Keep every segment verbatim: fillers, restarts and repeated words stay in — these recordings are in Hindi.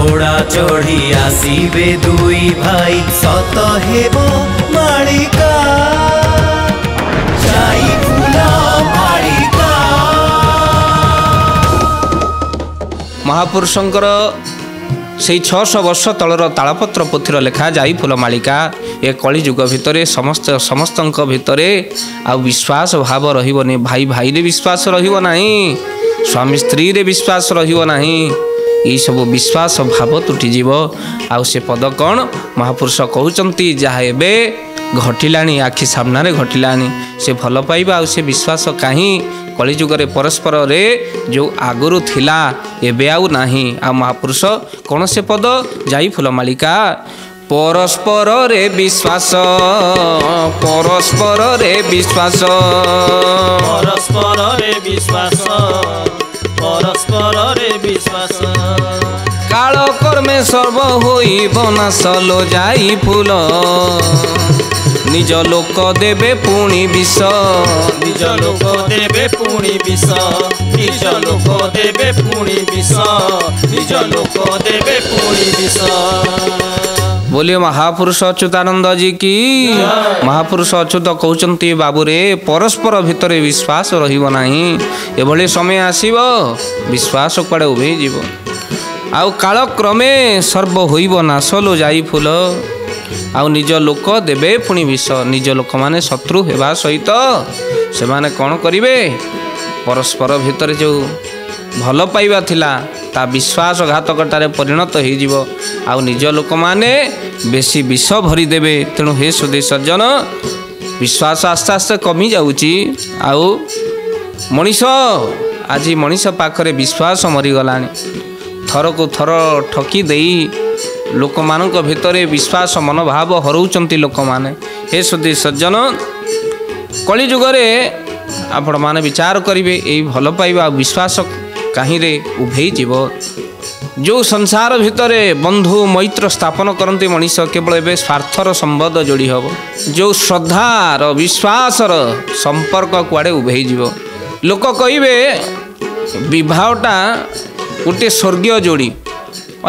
ঘোড়া চড়ি আসিবে দুই ভাই সত হেব মালিকা জাইফুলা মালিকা। মহাপুরুষঙ্কর से छःश वर्ष तलर तालपत्र पोथीर लेखा जाइफुला मालिका ए कलिजुग भितर समस्त समस्त भितर आ विश्वास भाव रही भाई भाई रे विश्वास रहा स्वामी स्त्री रे विश्वास रहा ये सब विश्वास भाव तुटीजीव आउ से पद कौन महापुरुष कहते जहाँ एबे घटिला आखि सामने घटिला से भल पाइबा आउ से विश्वास कहीं कलिजुगे परस्पर रे जो आगुरु थिला एबे आउ नाही। आ महापुरुष कौन से पद जाइफुला मालिका परस्पर रे विश्वास परस्पर रे विश्वास परस्पर रे विश्वास परस्पर रे विश्वास काल कर्मे सर्व होई बनास लो जाइफुल निज लोक देवे पुणी विष निज लोक देवे पुणी विष निज लोक देवे पुणी विष निज लोक देवे पुणी विष। बोलिए महापुरुष अच्युतानंद जी की। महापुरुष अच्युत कहते बाबू रे परस्पर भितर विश्वास रहिबो नाही एभले समय आसीबो विश्वास कड़े उभे जीव आउ काल क्रमे सर्व होइबो नाश लो जाइफुल आउ निज लोक देवे पुणी विष निज लोक माने शत्रु हेबा सहित से माने कौन करिवे परस्पर भितर जो भल पाइबा थिला ता विश्वासघातकतारे परिणत हो जीव आउ निज लोक माने बेसी विष भरी देवे। तेणु हे सुधी सज्जन विश्वास आस्ते आस्ते कमी जाउची आउ मनीष आज मनीष पाखरे विश्वास मरीगलानी थर को थर ठकी देई लोक मानक भितरे विश्वास मनोभाव हरौचंती लोक माने। हे सुधी सज्जन कलिजुगे आपण माने विचार करिवे एई भल पाइबा विश्वास कहीं रे उभे जीव जो संसार भितरे बंधु मैत्र स्थापन करते मनीष केवल एवं स्वार्थर संबंध जोड़ी हम जो श्रद्धार विश्वासर संपर्क कुआड़े उभे जीव लोक कहिबे विवाहटा गोटे स्वर्गीय जोड़ी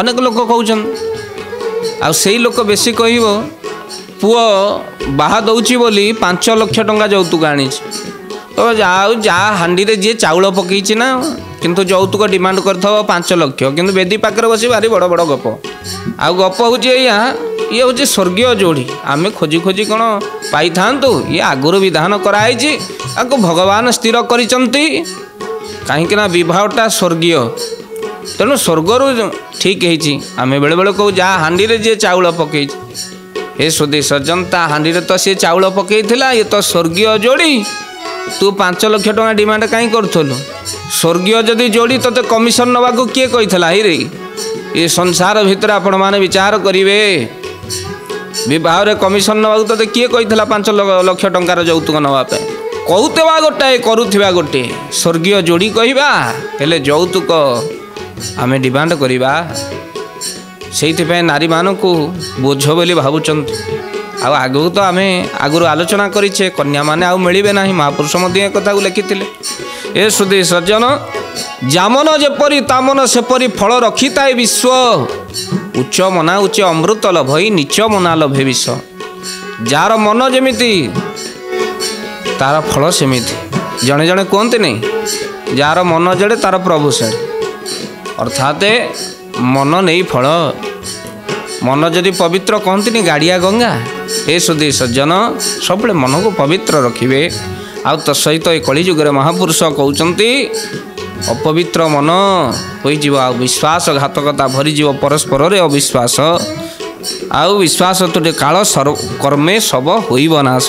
अनेक लोक कहउछन आउ से लोक बेसी कहिबो पुओ बाहा दउची बोली पांच लक्ष टंका जौतुक आनी तो आउ जा हांडी रे जे चाउल पकईची ना किंतु जौतुक डिमांड करथव पांच लक्ष किंतु बेदी पाकर बसी भारी बड़ बड़ गप आउ गप होची या ये होची स्वर्गीय जोड़ी आमे खोजी खोजी कोन पाई थांतु ये आगुर विधान कराई छी आको भगवान स्थिर करिसंती काहेकि ना विवाहटा स्वर्गीय तेणु स्वर्गर ठीक है आम बेले बेले कहू जहाँ हांडी रे जे चाउल पकई हे सुधी सज्जन ता हांडी रे तो सी चाउल पकई थिला ये तो स्वर्गीय जोड़ी तू पांच लक्ष टका डिमांड कहीं करूँ स्वर्गीय जदि जोड़ी तोते कमिशन नवा को किए कही ये संसार भितर आपण माने विचार करेंगे बह कमिशन नवा को तोते किए कही पांच लक्ष टंकार जौतुक नाप कहूवा गोटाए करूवा गोटे स्वर्गीय जोड़ी कहवा हेले जौतुक आमे डिमांड करिबा से नारी मान को बोझ बोली भावुचंत आउ आगु तो आमे आगुरु आलोचना करिछे कन्या माने आउ मिलिबे नाही महापुरुष मध्य कथा को लिखिथिले। ए सुधी सज्जन जामन जेपरी तामन सेपरी फल रखिताए विश्व उच्च मना उच्च अमृत लभई नीच मना लभे विश्व जार मन जेमिति तार फल सेमिति जने जने कोनते नहीं जार मन जड़े तार प्रभु से अर्थात मन नहीं फल मन जदि पवित्र कहती गाड़िया गंगा। ए सुधी सज्जन सब मन को पवित्र रखिए आउ तो सहित ये कलिजुगे महापुरुष कहते अपवित्र मन हो विश्वासघातकता भरीज परस्पर रे अविश्वास आउ विश्वास तो काल सर्व कर्मे सब होनाश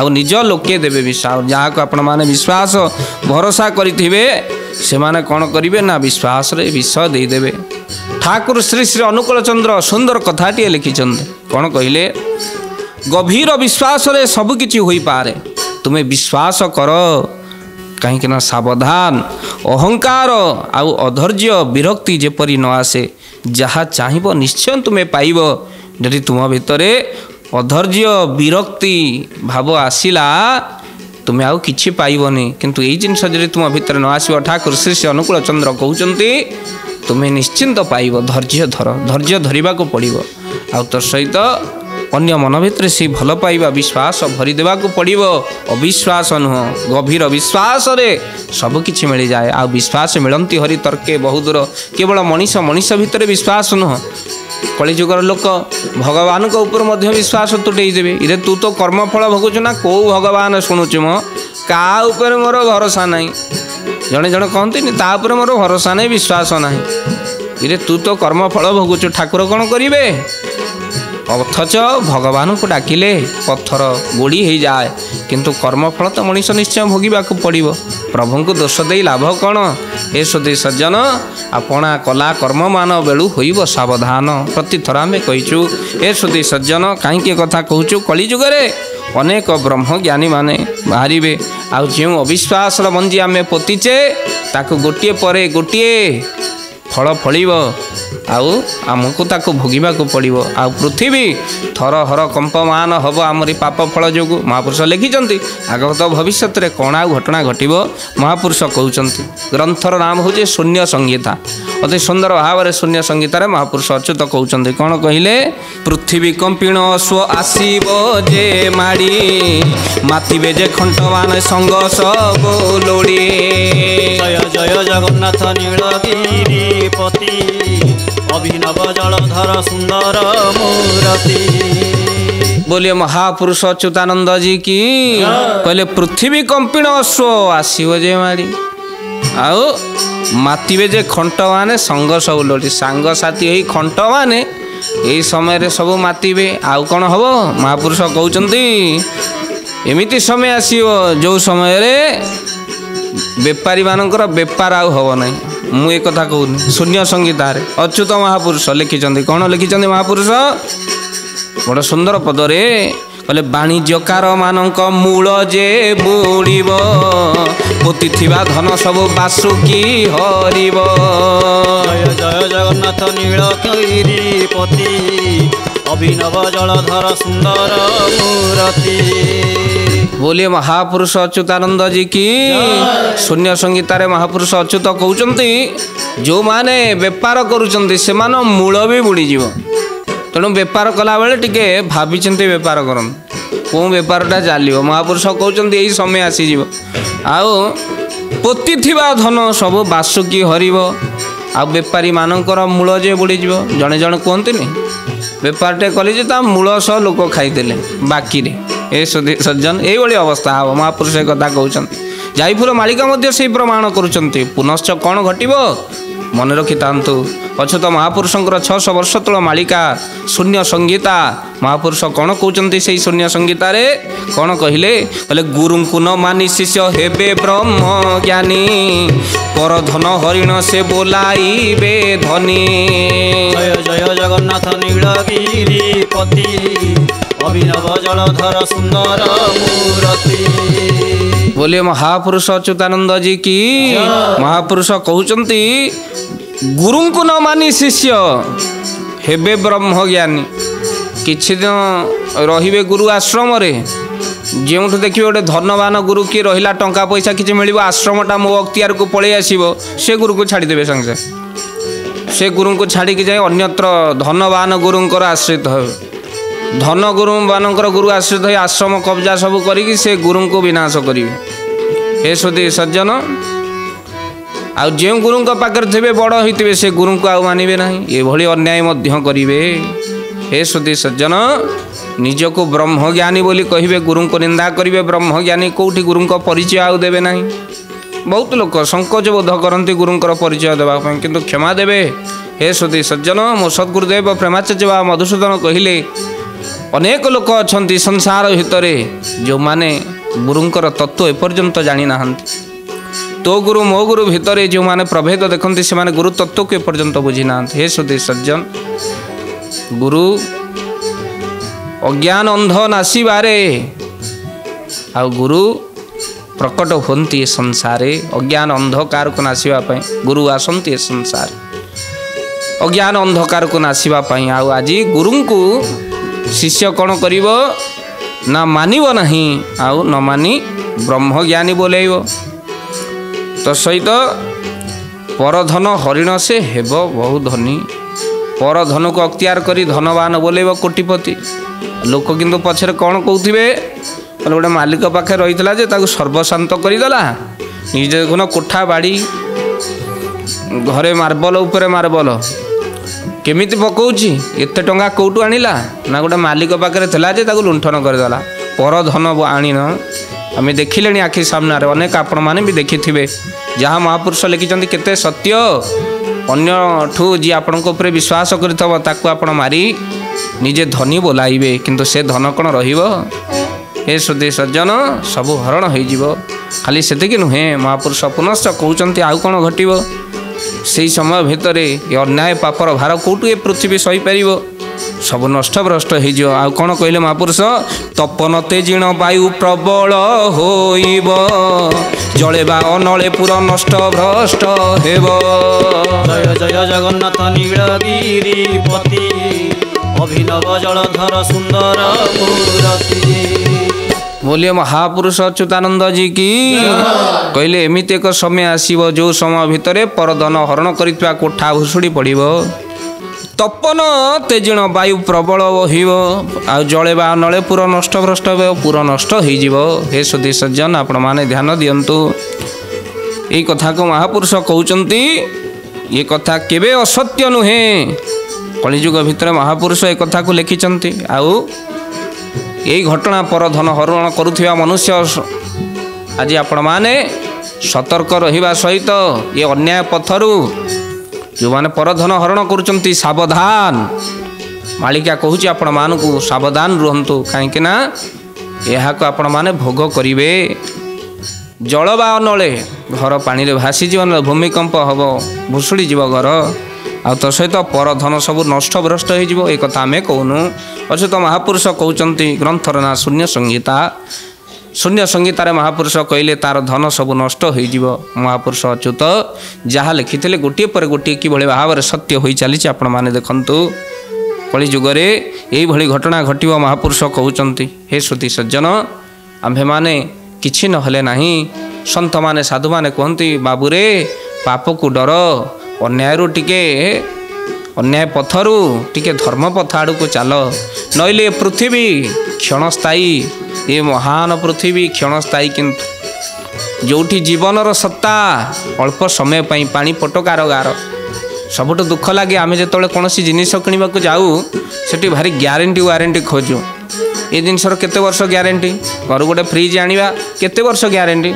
आउ निज लोके देवे विश्वास जहाँ को आपण माने विश्वास भरोसा करिथिबे से माने कौन करिवे ना विश्वास रे विष दे देबे। ठाकुर श्री श्री अनुकूल चंद्र सुंदर कथाटी लिखिं कौन कहले गभीर विश्वास रे सब किछि होई पारे तुम्हें विश्वास कर कहीं ना सावधान अहंकार आउ अधर्य विरक्ति जेपरी न आसे जहाँ चाहिबो निश्चय तुम्हें पाइबो यदि तुम भितर अधर्य विरक्ति भाव आसिला तुम्हें आउ किछि पाइबोनी किंतु एई जिनस जदि तुम भितर न आसीबो ठाकुर श्री श्री अनुकूल चंद्र कहउचंती तुम्हें निश्चिंत पाइब। धैर्य धर, धैर्य धरिबा को पड़िबो। आ तो सहित अन्य मन भितर से भल पाइबा विश्वास भरीदेवा को पड़िबो। अविश्वास नुह, गभीर विश्वास रे सब किछि मिल जाए। आ विश्वास मिलंती हरि तर्के बहु दूर। केवल मनीष मनीष भितर विश्वास नुह, कलिजुगर लोक भगवान को ऊपर मध्य विश्वास तुटई देबे। इरे तू तो कर्मफल भोगुछु ना, को भगवान सुनुछु म, का ऊपर मोर भरोसा नहीं। जने जने कहते नि ता ऊपर मोर भरोसा नहीं, विश्वास नहीं। इरे तू तो कर्मफल भोगुछु, ठाकुर कौन करिवे? अथच भगवान को डाकिले पत्थर गोड़ी हो जाए, किंतु कर्मफल तो मनीष निश्चय भोगवा को पड़ो। प्रभु को दोष दे लाभ कौन? हे सदे सज्जन, आपणा कला कर्म मान बेलू हो सावधान। प्रतिथर आम कहीचु हे सदे सज्जन, कहीं कथा कहूँ। कलिजुगे अनेक ब्रह्म ज्ञानी माने बाहरिबे। आ जो अविश्वास मंजी आम पोतीचे, ताकू गोटे पर गोटे फल फलिब। आउ आमको ताको भोगवा को पड़ो। आ पृथ्वी थर हर कंपमान हम आमरी पाप फल जो महापुरुष लिखिं। आगत भविष्य में कौन आउ घटना घटव महापुरुष कहते। ग्रंथर नाम हूँ शून्य संगीता। अति सुंदर भाव शून्य संगीतार महापुरुष अच्युत कहते कौन कहले? पृथ्वी कंपीण स्व आसब जे माड़ी, मातिबे जे खंडवान संग सब लोड़ी। जय जय जगन्नाथ नीलगिरिपति, अभिनव जलधर सुंदर मूर्ति। बोलिए महापुरुष अच्युतानंद जी की। कहले पृथ्वी कंपीण स्व आसब जे माड़ी, आउ मातिबे जे खंट माने संग सब लोड़ी। सांगसाथी यही खंट माने यही समय सब मातिबे। आउ कौन हम महापुरुष कहते? एमती समय आसो जो समय रे बेपारी मानक बेपार आउ हम ना। मुझे कथा कहूनी शून्य संगीतार अच्युत महापुरुष लिखिं। कौन लिखिं महापुरुष? बड़ा सुंदर पद रे बोले। वाणिज्यकार मानक मूल जे बुड़ीबो, पोती थिबा धन सब बासुकी हरिबो। जय जय जगन्नाथ नीलगिरिपति, अभिनव जलधर सुंदर मूर्ति। बोलिए महापुरुष अच्युतानंद जी की। शून्य संगीतार महापुरुष अच्युत कहते जो माने व्यापार करुचंती सेमान मूल भी बुड़ीजीव। तेणु बेपार कला बेले टिके भाभी चिंते बेपार करन, कौन बेपारटा चलो। महापुरुष कहते यही समय आसीज। आउ पोती थिबा धन सब बासुकी हरिब। आ बेपारी मानकर मूल जे बुड़ीज। जड़े जड़े कहते बेपारटे कले मूल सह लोक खाईदे बाकी। ए सज्जन ये अवस्था हे। महापुरुष एक कथा कहते। जायफुल मालिका मध्य से प्रमाण करुचंती। पुनश्च कौन घटिब मन रखि तांतु। अच्युत महापुरुष छःश वर्ष तल मालिका शून्य संगीता। महापुरुष कौन कहते से शून्य संगीतार? कौन कहले? कहले गुरु को न मानि शिष्य हेबे ब्रह्म ज्ञानी, पर धन हरिण से बोलाइबे धनी। जय जय जगन्नाथ नीलगिरिपति, अभिनव जलधर सुंदर मूर्ति। बोलिए महापुरुष अच्युतानंद जी की। महापुरुष कहते गुरु को न मानि शिष्य हेबे ब्रह्म ज्ञानी। किछि दिन रहिबे गुरु आश्रम रे, जो देखिए गोटे धनवान गुरु की रहिला टंका पैसा किछि मिलिबो, आश्रमटा मो अख्तियार को पळे आसीबो। से गुरु को छाड़ी देबे संगे संगे। से गुरु को छाड़ी के जाय अन्यत्र धनवान गुरुंकर आश्रित होबे। धन गुरु मानकर गुरु आश्रित हो आश्रम कब्जा सब करी से गुरु को विनाश करेंगे। हे सदे सज्जन, आ जो गुरु पाखे थे बड़ होते से गुरु को आउ मानवे ना, ये अन्याय करेंगे। हे सदे सज्जन, निज को ब्रह्म ज्ञानी बोली कहे, गुरु को निंदा करेंगे। ब्रह्म ज्ञानी कौटी गुरु का परिचय आउ देवे ना। बहुत लोग संकोच बोध करती गुरु परिचय देवाई, किंतु क्षमा देवे। हे सदे सज्जन, मो सद्गुरुदेव प्रेमाचार्य बाबा मधुसूदन कहले अनेक लोक अच्छा संसार भितर जो माने गुरुंकर तत्व एपर्यंत जानी ना। तो गुरु मो गुरु भितर जो माने प्रभेद देखते से माने गुरु तत्व को एपर्यंत बुझी ना। हे सदे सज्जन, गुरु अज्ञान अंध नासी बारे, आ गुरु प्रकट होती संसारे। अज्ञान अंधकार को नासवाई गुरु आसती संसार। अज्ञान अंधकार को नासवाई आज गुरु को शिष्य कौन करिव ना, मानिव नहीं। आउ न मानि ब्रह्म ज्ञानी बोलेइव। तो सहित परधन हरिण से हेब बहु धनी। परधन को अख्तियार करी धनवान बोलेबो कोटिपति। लोक किंतु पछरे कौन कहथिबे गोटे मालिक पाखे रहीतला जे ताकू सर्वशांत करदेला। निजे गुण कोठा बाड़ी घरे मार्बल उपरे मार्बल केमिति पकाउची एते टंका कोठू आनिला ना गोटे मालिक पाखे थला जे ताकू लुंठन करदेला। परधन आनी न आम देखिले आखि सामने अनेक आपण मैंने भी देखि थे जहाँ महापुरुष लिखिं के सत्य अगठू जी आपण विश्वास कर मारी निजे धनी बोलाइबे किंतु से धन कौन रे सुधी सज्जन सब हरण हो खाली से नुहे। महापुरुष पुनश्च कहते आउ कौन घटव से समय भितर ये अन्याय पापर भार कौटू ये पृथ्वी सही पार सब नष्ट भ्रष्ट हो। आउ कौन कहले महापुरुष तपन तेजीण वायु प्रबल होइब जलेबा अनले पुर नष्ट भ्रष्ट हेब। जय जय जगन्नाथ नीलगिरि पति अभिनव जलधर सुंदर मूर्ति बोलिए महापुरुष अच्युतानंद जी की। कहले एमिति एक समय आसीबो जो समय भितरे परधन हरण करितवा कोठा भुसुड़ी पड़िबो। तपन तेजिण वायु प्रबल हिव आउ जलेबा नले पूरा नष्ट भ्रष्ट पूरा नष्ट हो। हे सुधी सज्जन आपण माने ध्यान दियंतु ये कथा को महापुरुष कहउचंती ये कथा केबे असत्य नुहे। कलिजुग भितर महापुरुष ए कथा को लिखिचंती आउ यही घटना परधन हरण करुथिबा मनुष्य आज आपण माने सतर्क रहिबा सहित ये अन्याय पथरु जो माने परधन हरण करुचंती सावधान। मालिका कहूँ आपण मानक सावधान रुहंतु कहीं ना यहाँ को आपण माने भोग करिवे। जलवा नले घर पानी रे भासी जीवन भूमिकंप हम भुसुड़ी जीव घर आ तो सहित परधन सब नष्ट भ्रष्ट हो कथा आम कहूनु। अचुत महापुरुष कहते ग्रंथर ना शून्य संहिता। शून्य संगीतार महापुरुष कहले तार धन सब नष्ट हो। महापुरुष अच्युत जहाँ लिखिते गोटे पर गोटे कि भाव सत्य हो चली आपण मैंने देखु कली जुगरे यही घटना घट महापुरुष कहते। हे श्रुति सज्जन आम्भे मैने कि ना सन्त मैंने साधु मैंने कहते बाबूरे पाप को डर अन्यायरू टिके अन्याय पथरू टिके धर्म पथ आड़ को चल नईले पृथ्वी क्षणस्थायी। ये महान पृथ्वी क्षणस्थायी किंतु जोठी जीवनर सत्ता अल्प समय पई पानी पटो कारगार। सबुठ दुख लगे आम जो कौन जिनिस कि जाऊ से भारी ग्यारंटी वारंटी खोजू ये जिनसर केते वर्ष ग्यारंटी। घर गोटे फ्रिज आनिबा केते वर्ष ग्यारंटी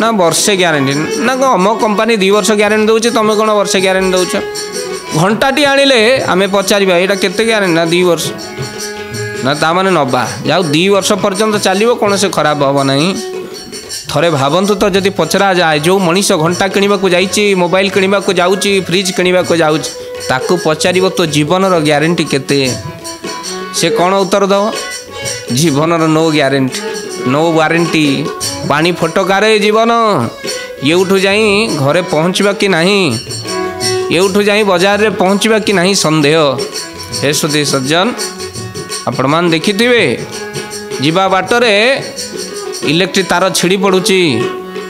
ना वर्षे ग्यारंटी ना कौन अमो कंपानी दुई वर्ष ग्यारंटी दौचे तुम कौन वर्षे ग्यारंटी दौच। घंटाटी आनिले आम पचार एटा केते ग्यारंटी ना दुई वर्ष ना ता माने नबा जाऊ दी वर्ष पर्यंत चलो कौन से खराब हम ना। थरे भावंतु तो जदि पचरा जाए जो मनीष घंटा किणवा को जाइची मोबाइल किणवा को जाउची फ्रिज किणवा को जाउची ताकू पचारिबो तो जीवनर ग्यारंटी केते से कौन उत्तर दव जीवनर नो ग्यारंटी नो वारंटी पानी फटकारे जीवन। येउठु जाई घरे पहुँचवा कि नाही येउठु जाई बाजार रे पहुँचवा कि नाही संदेह। हे सुधी सज्जन आपण मान देखिथिबे जीवा बाटरे इलेक्ट्रिक तार छिड़ी पड़ुची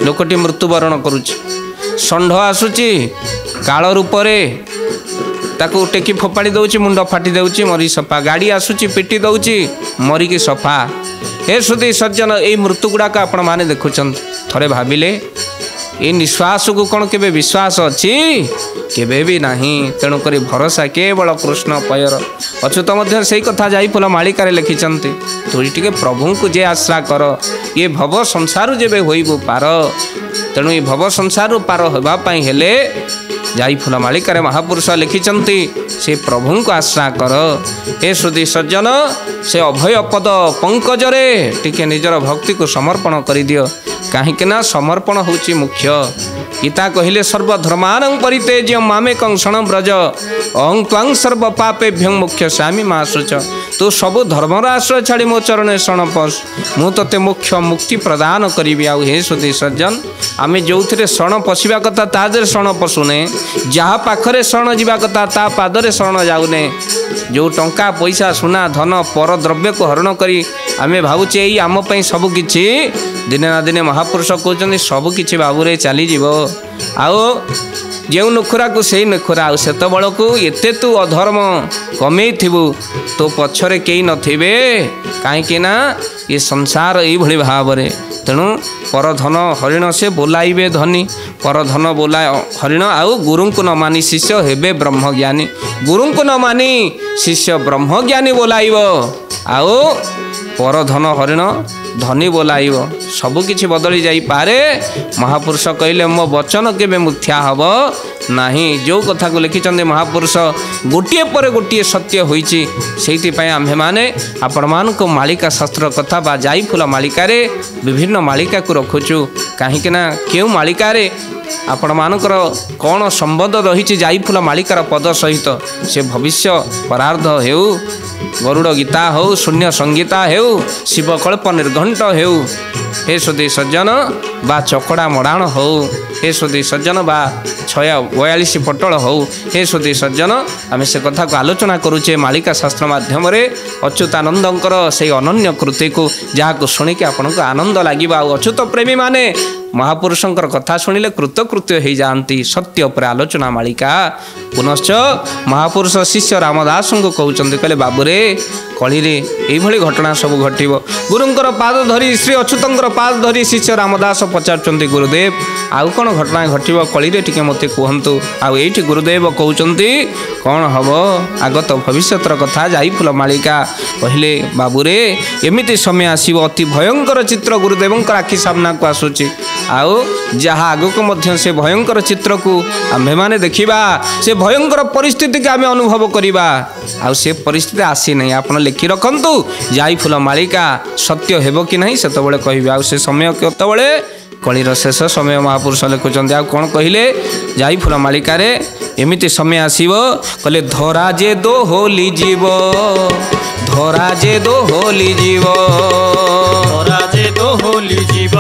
लोकटी मृत्युवरण करुची षंढ आसुची काल रूपरे ताकू टेकी फोपाड़ी दउची मुंड फाटी दउची मरी सफा। गाड़ी आसुची पिटी दउची मरिकी सफा। हे सुधी सज्जन ये मृत्यु गुड़ाक आपण माने देखुचन थरे भाविले ये निश्वास को कौन केबे विश्वास अच्छी केबे भी नाही। तेणु करी भरोसा केवल कृष्ण पयर। अच्युत मध्य से कथा जाइफुला मालिका लिखिचंती तुई टिके प्रभु को जे आश्रा कर ये भव संसार जेबे होइबो पार। तेणु ये भव संसार पार होबा पई हेले जाइफुला मालिका महापुरुष लिखिचंती से प्रभु को आश्रा कर। हे श्रुति सज्जन से अभय पद पंकजरे टिके निजर भक्ति को समर्पण कर दियो कहीं ना समर्पण होची मुख्य। गीता कहले सर्वधर्मान परित्यज्य मामेकं शरणं व्रज अहं त्वां सर्व पापेभ्यं मोक्षयामि मा शुच। तू सब धर्मर आश्रय छाड़ी मो चरण शरण पश मु तोते मुख्य मुक्ति प्रदान करी। आउ हे सुधी सज्जन आम जो थे शरण पशिबा कथा ता देर शरण पशुने जहाँ पाखरे शरण जीवा कथा ता पादरे शरण जाऊने। जो टंका पैसा सुना धन पर द्रव्य को हरण करी आमे भावुचे आम पई सबकिछि दिने ना दिने महापुरुष कहते सबकिछि बाबूरे चलीजिबो। आउ जो नखुरा को से नखुरा आत बड़क एते तू अधर्म कमे थू तो पछरे कई नथिबे कहीं ना ये संसार ये भाव में तेणु परधन हरिण से बोलाइबे धनी परधन बोला हरिण आउ गुरु को न मानी शिष्य हेबे ब्रह्मज्ञानी गुरु को न मानी शिष्य ब्रह्मज्ञानी बोलाइब आउ परधन हरिण धनी बोलाइब सबकिछि बदली जाई पारे। महापुरुष कहले मो वचन केबे मिथ्या हब नाही जो कथा को लिखिछन्दे महापुरुष गोटे पर गोटे सत्य होईछि सेहिति पय आमे माने आपण मान को मालिका शास्त्र कथा बा जाईफुला मालिका रे विभिन्न मालिका को रखुछु काहेकि ना केउ मालिका रे आपण मानकर कोन संबंध रहिछि जाईफुला मालिकार पद सहित से भविष्य परार्ध हेउ गरुड़ गीता हो शून्य संगीता हेउ शिवकल्प निर्घंट हेउ हे सुधी सज्जन बा चकड़ा मड़ाण हो हे सुधी सज्जन बा छया बयालीस पटल हो हे सुधी सज्जन आम से कथा को आलोचना करुचे मालिका शास्त्र मध्यम अच्युतानंदर से अनन्य कृति को जहाँ शुणिक आपण को आनंद लगे अच्युत प्रेमी माने महापुरुषंकर कथा शुणिले कृतकृत्य हो जाती सत्य पर आलोचना मालिका। पुनश्च महापुरुष शिष्य रामदास को कहते कहले बाबूरे कली ये घटना सब घटव गुरुंकर पाद धरी श्री अच्युतर पाद धरी शिष्य रामदास पचार गुरुदेव आउ कौन घटना घटव कली टे मत कहतु आठ गुरुदेव कौन कौन हम आगत भविष्य कथा जाइफुला मालिका कहले बाबूरे एमती समय आसव अति भयंकर चित्र गुरुदेव आखि सामना को आसूची आउ जहाँ आग को मध्य से भयंकर चित्र को आम्भे माने देखा से भयंकर परिस्थिति के आम अनुभव करवा आउ से परिस्थिति आसी नहीं आप लिखि रखु जाइफुला मालिका सत्य हेब कि नहीं से कह से समय केतवे कलिर शेष समय महापुरुष लिखुं आ कौन कहले जाइफुला मालिका रे एमती समय आसव कहले धरा जे दोहोली जीव धरा जे दोहोली जीव धरा जे दोहोली जीव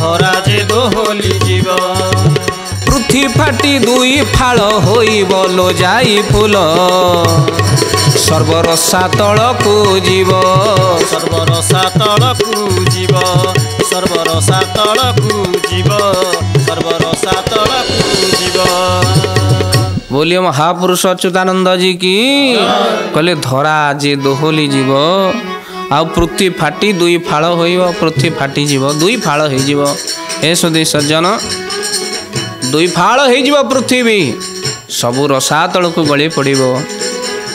धरा जे दोहोली जीव पृथ्वी फाटी दुई फाल होई बोलो जाइफुला सर्वरसा तलकू जीव सर्वरसा तलकू जीव सर्वरसा तलकू जीव सर्वरसा तलकू जीव बोलिए महापुरुष अच्युतानंद जी की कहले धरा जे दोहोली जीव आ पृथ्वी फाटी दुई फाल हो पृथ्वी फाटी जीव दुई फाल हो सुधी सज्जन दुई फाल हो पृथ्वी सबू रसा तल को गली पड़ो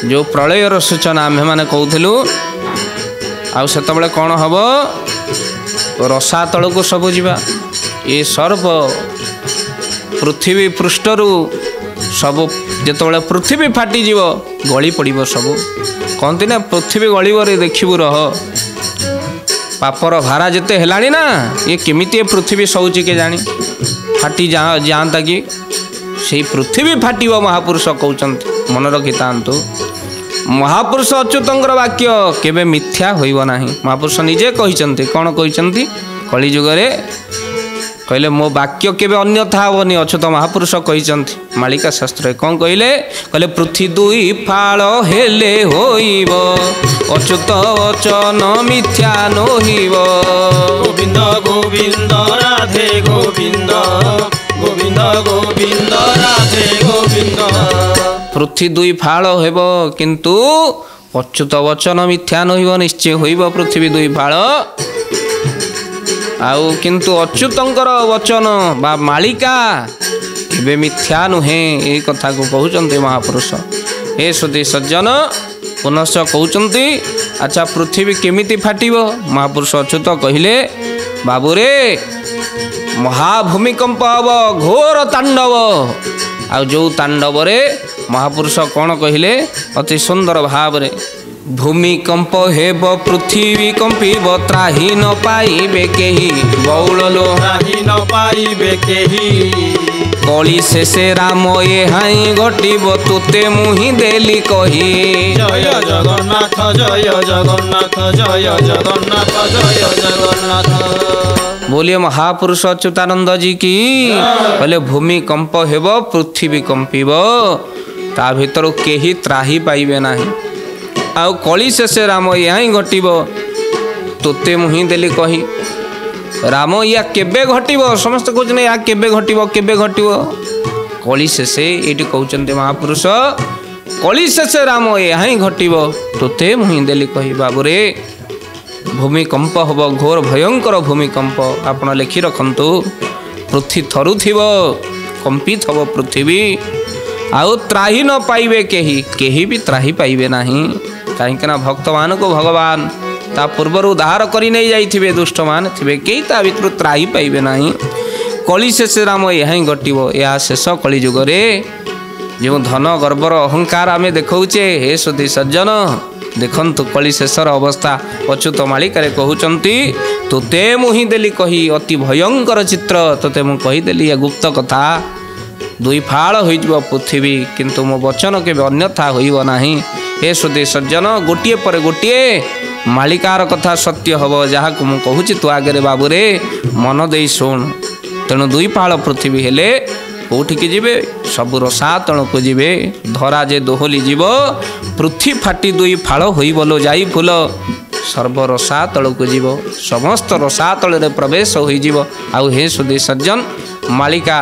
जो प्रलयर सूचना आम्भे मैंने कहूलु आतबले कौन हम रसा तल को सब जीवा ये सर्व पृथ्वी पृष्ठरू सब जिते पृथ्वी फाटीज गली पड़ो सबू कहती ना पृथ्वी गलिबरे देखू रह पापर भारा जिते है ना ये केमिति पृथ्वी सौची के जानी फाटी जा जाता कि से पृथ्वी फाट महापुरुष कौन मन रखिता महापुरुष अच्युतर वाक्य केवे मिथ्या होना महापुरुष निजे कहते कौन कहते कलिजुगे कहले मो वाक्य केवे अन्यथा होनी अच्युत महापुरुष कहते मालिका शास्त्र कौन कहले कहले पृथ्वी दुई फाल हेले होइबो अच्युत वचन मिथ्या नोहिब गोविंद गोविंद राधे गोविंद गोविंद गोविंद राधे गोविंद पृथ्वी दुई फाल हेब किंतु अच्युत वचन मिथ्या नहिबो निश्चय होइब पृथ्वी दुई फाल आउ किंतु अच्युतंकर वचन बा मालिका केबे मिथ्या नुहे ए कथा को कहउचंती महापुरुष हे सुधी सज्जन पुनश्च कहउचंती अच्छा पृथ्वी केमिति फाटिबो महापुरुष अच्युत कहिले बाबूरे महाभूमिकंप हेबो घोर तांडव आउ जो तांडव रे महापुरुष कौन कहले अति सुंदर भाव रे भूमिकंप हेब पृथ्वी कंपीब त्राही न पाइबे केही गौल लो त्राही न पाइबे केही कली शेषे राम ए हाई घटिब तोते मुहि देली कही जय जगन्नाथ जय जगन्नाथ जय जगन्नाथ जय जगन्नाथ बोलिए महापुरुष अच्युतानंद जी की बोले भूमि कंप हेब पृथ्वी कंपीब ता भीतर केही त्राही पाइबे नाही आउ कली शेष राम यहाँ घटिब तोते मुहि देली कही राम या केबे घटिब समस्त कहते हैं या केबे घटिब केबे घटिब कली शेष ये कहते महापुरुष कली शेष राम या ही घटिब तोते मुहि देली कही बाबूरे भूमिकंप हम घोर भयंकर भूमिकंप आप लिखि रखु पृथ्वी थरु कंपित हम पृथ्वी आउ त्राही न पाइबे केही केही भी त्राही पाइबे नहीं कहीं भक्त मान को भगवान ता पूर्वर उद्धार कर नहीं जाइए दुष्ट मान थे कई ता भर त्राही पाइबे नहीं कली शेष राम या ही घटव या शेष कलिजुगे जो धन गर्वर अहंकार आम देखौचे हे सुधी सज्जन देखु कली शेषर अवस्था अच्युत मालिकारे कहते तोते मुहि देली कही अति भयंकर चित्र तोते मु कहीदेली या गुप्त कथा दुई फाड़ हो पृथ्वी किंतु मो वचन के अन्यथा होना हे सुधी सज्जन गोटे पर गोटे मालिकार कथा सत्य हम जहाँ मुझे कहूँ तू आगे बाबूरे मन दे शुण तेणु दुई फाड़ पृथ्वी हेले कौटिकी जीवे सब रसा तणुक जीवे धरा जे दोहली जीव पृथ्वी फाटी दुई फाड़ हो बोलो जाई फूल सर्व रसा तलुक जीव समस्त रसा तल प्रवेश हो आउ हे सुधी सज्जन मालिका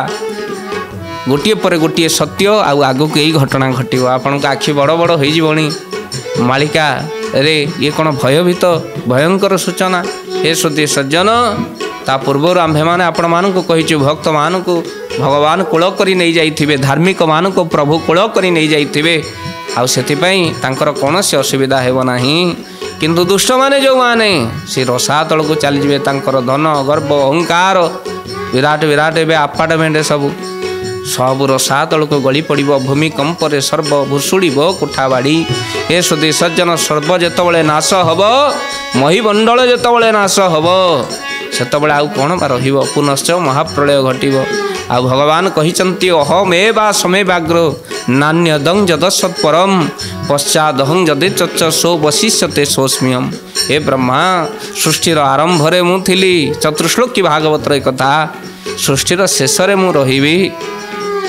गोटे पर गोटे सत्य आउ आग को यही घटना घटो आपण आखि बड़ बड़ हो मालिका रे ये कौन भयभीत भयंकर सूचना हे सुधी सज्जन ता पूर्वर आम्भे मैंने आपण मानू कही भक्त मान को भगवान कूल कर नहीं जाइए धार्मिक मान को प्रभु कूल कर नहीं जाइए आउर कौन से असुविधा होना किंतु दुष्ट माने जो माने से रसा तल को चलीजे तर धन गर्व अहंकार विराट विराट ए आपार्टमेंट सब सब रसा तल को गली पड़ भूमिकंप सर्व भुशुड़ कोठाबाड़ी हे सुधी सज्जन सर्व जिते नाश हम महीमंडल जिते नाश हम सेत आउ कौन रो पुनश्च महाप्रलय घटव आ भगवान कहते अहमे बा समय व्याग्र नान्यदं जदसत्परम पश्चादहं जदे चच्च सो वशिष्यते सोस्म्यम हे ब्रह्मा सृष्टिर आरंभरे मुझी चतुर्श्लोक की भागवतर कथा सृष्टिर शेषे मु रही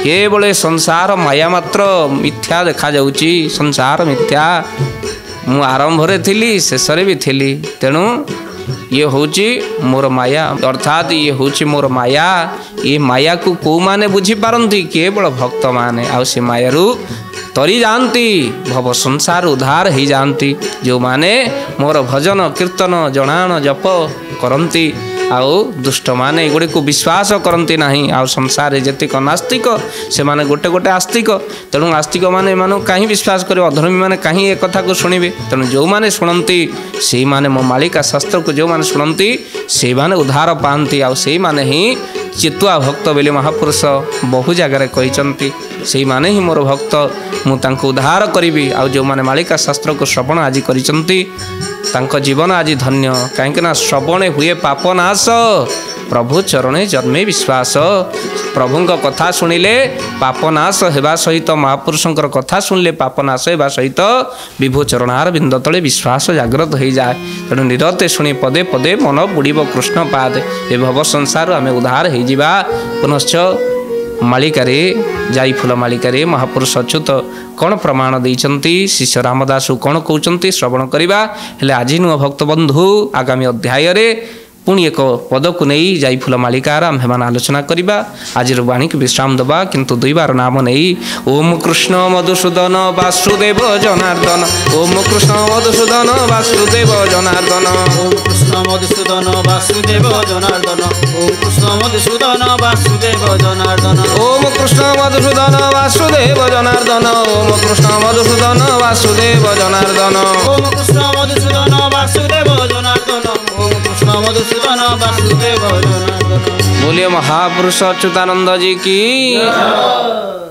केवल संसार माया मात्र मिथ्या देखा जाउची संसार मिथ्या मु आरंभरे थिली शेषे भी थिली तेणु ये हूँ मोर माया अर्थात ये हूँ मोर माया ये माया को कौ माने बुझी पारंती केवल भक्त माने आउ से मायारू तरी जानती भव संसार उधार ही जानती जो माने मोर भजन कीर्तन जनाण जप करती आउ दुष्ट माने गुड़े को विश्वास करती नहीं आउ संसार जतिक नास्तिक से माने गोटे गोटे आस्तिक तेणु आस्तिक माने माने कहीं विश्वास करें अधर्मी माने कहीं एक कथा को सुनिबे तेणु जो माने सुनती से माने मो मालिका शास्त्र को जो माने सुनती से माने उद्धार पाती आउ से माने ही चितुआ भक्त बोली महापुरुष बहु जगार कहते से माने ही मोर भक्त मुझे उद्धार करी आउ जो माने मालिका शास्त्र को श्रवण आज कर जीवन आज धन्य कहीं श्रवणे हुए पापनाश प्रभु चरणे जन्मे विश्वास प्रभुंक कथा शुणिले पापनाश होगा सहित महापुरुषंकर कथा शुणिले पापनाश होगा सहित विभु चरणार बिंद तले विश्वास जागृत हो जाए तेणु निरते शुणी पदे पदे मन बुड़ कृष्ण पाद ए भव संसार आम उद्धार हो जावा पुनश्च मालिकारे जाइफुला मालिकारे महापुरुष अच्युत कौन प्रमाण देइचंती शिष्य रामदास कौन कहते श्रवण करवा हेले आज नुआ भक्तबंधु आगामी अध्याय रे पुणी एक पद को नहीं जाइफुला मालिकार आम्भे मान आलोचना करवा आज वाणी को विश्राम दबा किंतु दुई बार नाम नहीं ओम कृष्ण मधुसूदन वासुदेव जनार्दन ओम कृष्ण मधुसूदन वासुदेव जनार्दन ओम कृष्ण मधुसूदन वासुदेव जनार्दन ओम कृष्ण मधुसूदन वासुदेव जनार्दन ओम कृष्ण मधुसूदन वासुदेव जनार्दन ओम कृष्ण मधुसूदन वासुदेव जनार्दन ओम कृष्ण मधुसूदन वासुदेव जनार्दन ओम कृष्ण मधुसूदन बोलिए महापुरुष अच्युतानंद जी की।